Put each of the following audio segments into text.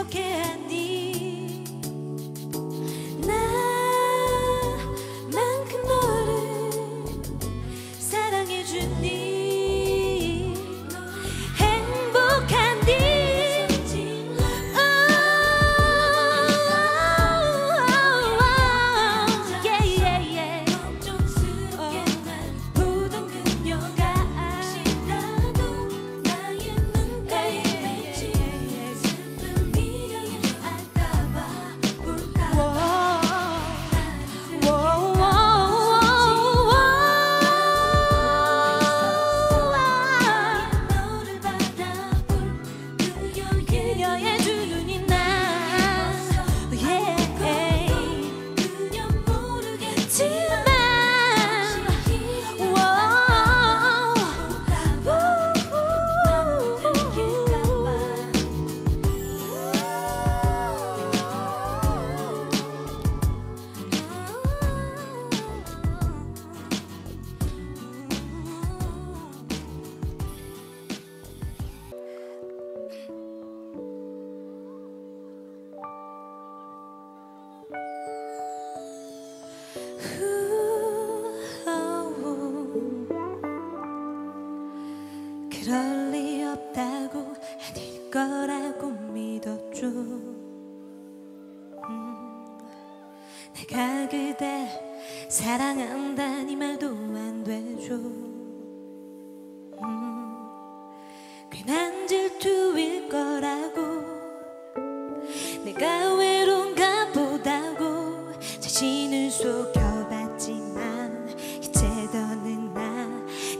어떻게 하니? 나만큼 너를 사랑해주니 행복하니? Oh, yeah. 걱정스럽게 날 보던 그녀가 혹시라도 나의 눈가에 맺힌 슬픈 미련을 알까봐 볼까봐 너를 바라볼 그녀의 두 눈이 나 그녀 모르겠지만 그럴 리 없다고 아닐 거라고 믿었죠. 내가 그댈 사랑한다니 말도 안 되죠. 괜한 질투일 거라고 내가 외로운가 보다고 자신을 속여봤지만 이제 더는 나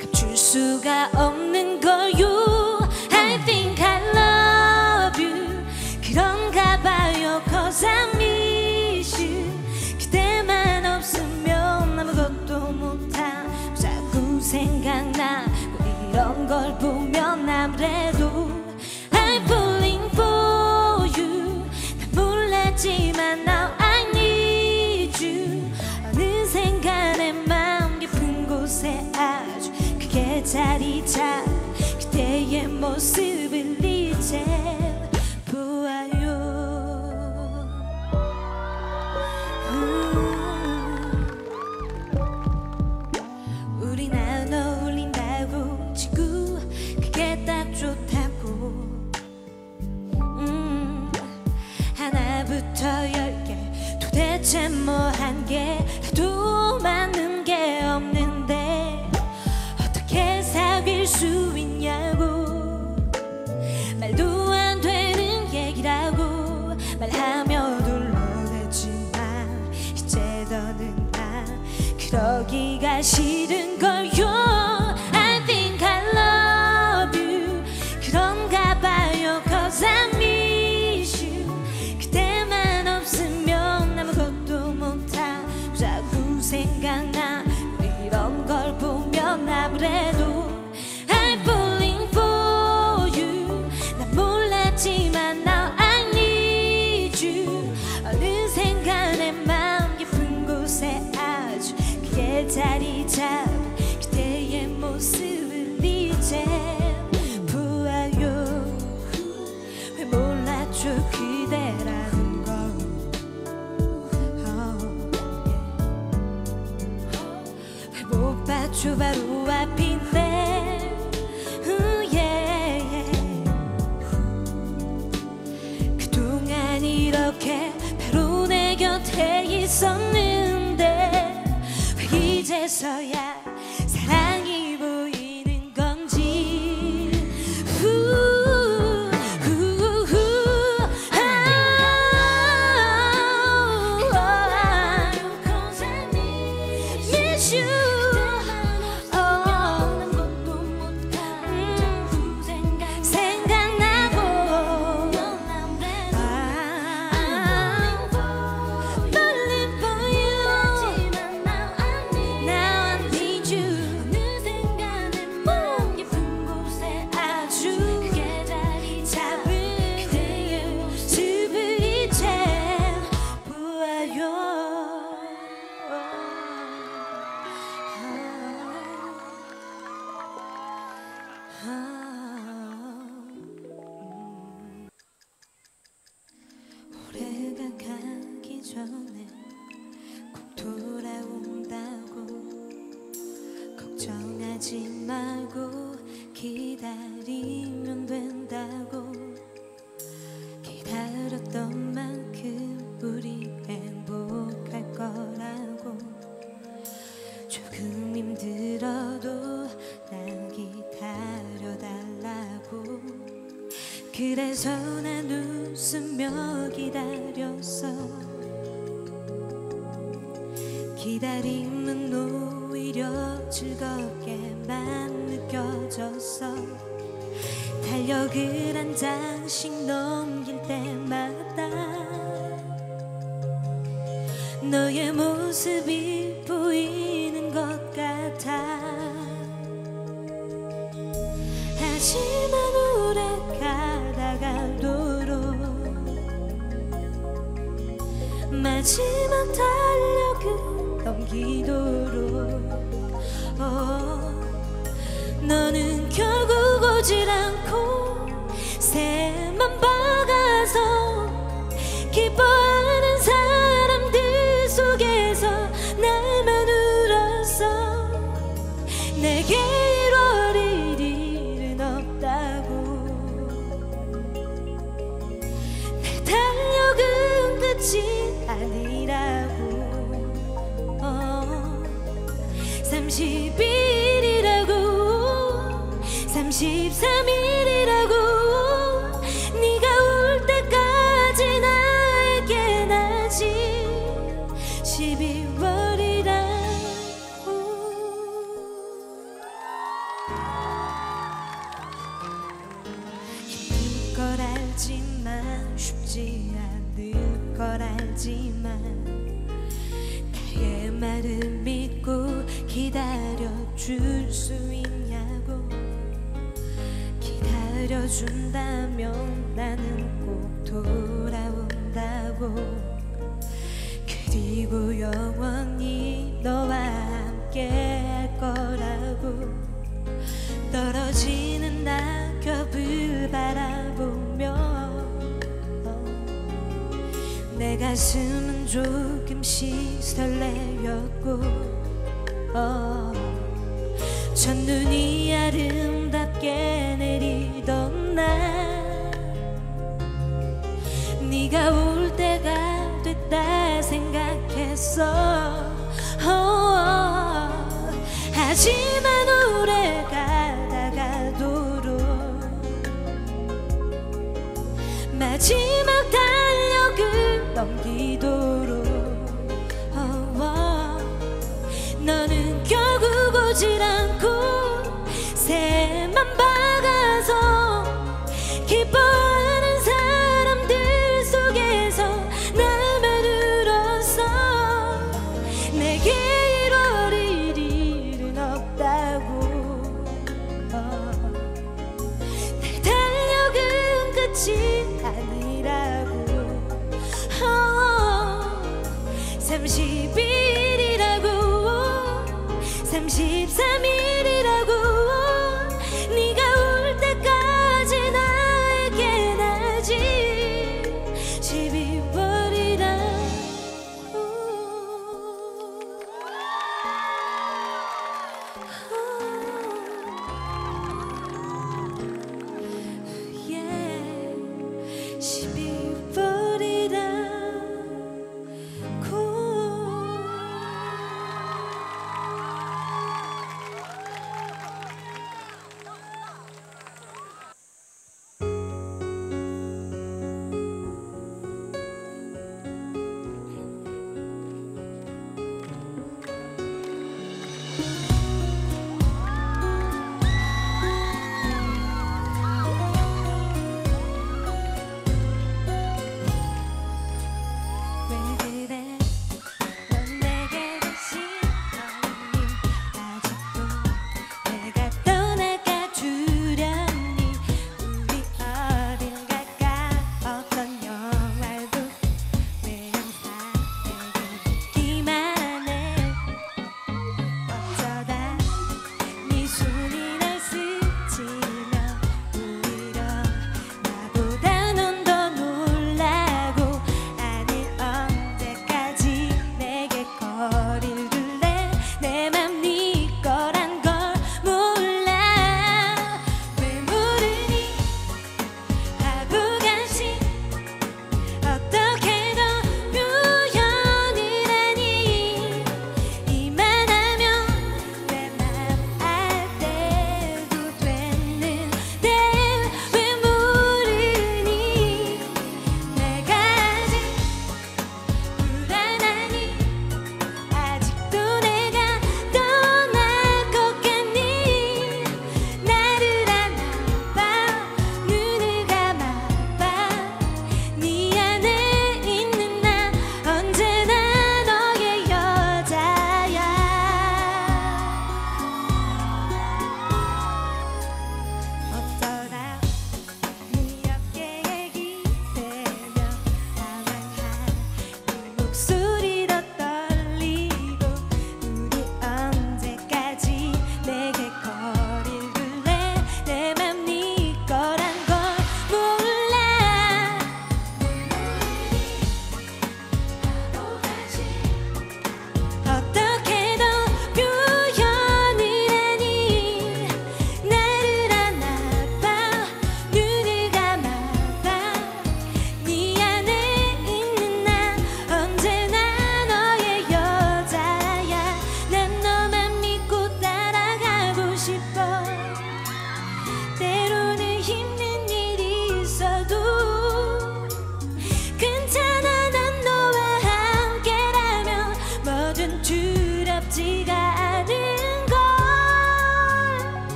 감출 수가 없는 거요. I think I love you 그런가 봐요. Cause I miss you 그대만 없으면 아무것도 못함 자꾸 생각나 이런 걸 보면 아무래도 I'm falling for you 다 몰랐지만 now I need you 어느샌가 내 마음 깊은 곳에 아주 크게 자리 잡 그대의 모습을 이제 보아요. 우린 안 어울린다고 치고 그게 딱 좋다고 하나부터 열개 도대체 뭐 한 개라도 맞는 게 없는데 어떻게 사귈 수 있냐고 말도 안 되는 얘기라고 말하며 둘러대지만 이제 너는 나 그러기가 싫은 걸요. I think I love you 그런가 봐요. Cause I miss you 그대만 없으면 아무것도 못함 자꾸 생각나 이런 걸 보면 아무래도 I'm falling for you 난 몰랐지만 now I need you 어느샌가 내 마음 깊은 곳에 아주 크게 자리 잡 그대의 모습을 이제 보아요. 왜 몰랐죠 그대라는 걸 왜 못 봤죠 바로 앞인데 그동안 이렇게 바로 내 곁에 있었는데 왜 이제서야 사랑이 보이는 건지 Cause I miss you Miss you 그대만 없으면 아무것도 못함 자꾸 생각나 생각나고 넌 아무래도 아, falling for you. Now I need 전에 꼭 돌아온다고 걱정하지 말고 기다리면 된다고. 기다렸던 만큼 우리 행복할 거라고. 조금 힘들어도 난 기다려달라고. 그래서 난 웃으며 기다렸어. 기다림은 오히려 즐겁게만 느껴졌어. 달력을 한 장씩 넘길 때마다 너의 모습이 보이는 것 같아. 하지만 오래 가다가도록 마지막 달력을 넘기도록 너는 결국 오질 않고 새만 박아서 기뻐하는 사람들 속에서 나만 울었어. 내게 이럴 일은 없다고. 내 달력은 끝이 아니라고. 31일이라고 33일이라고 네가 올 때까지 나에게 나지 12월이라고. 힘들 걸 알지만 쉽지 않을 걸 알지만 나의 말을 믿고 기다려줄 수 있냐고. 기다려준다면 나는 꼭 돌아온다고. 그리고 영원히 너와 함께 할 거라고. 떨어지는 낙엽을 바라보며 내 가슴은 조금씩 설레였고 첫눈이 아름답게 내리던 날 네가 올 때가 됐다 생각했어. 하지만 오래 가다가도록 마지막 달력을 넘기도록 너는 결국 오질 않고 새만 박아서 기뻐하는 사람들 속에서 나만 울었어. 내게 이럴 일은 없다고. 내 달력은 끝이 아니라고. 31일이라고 33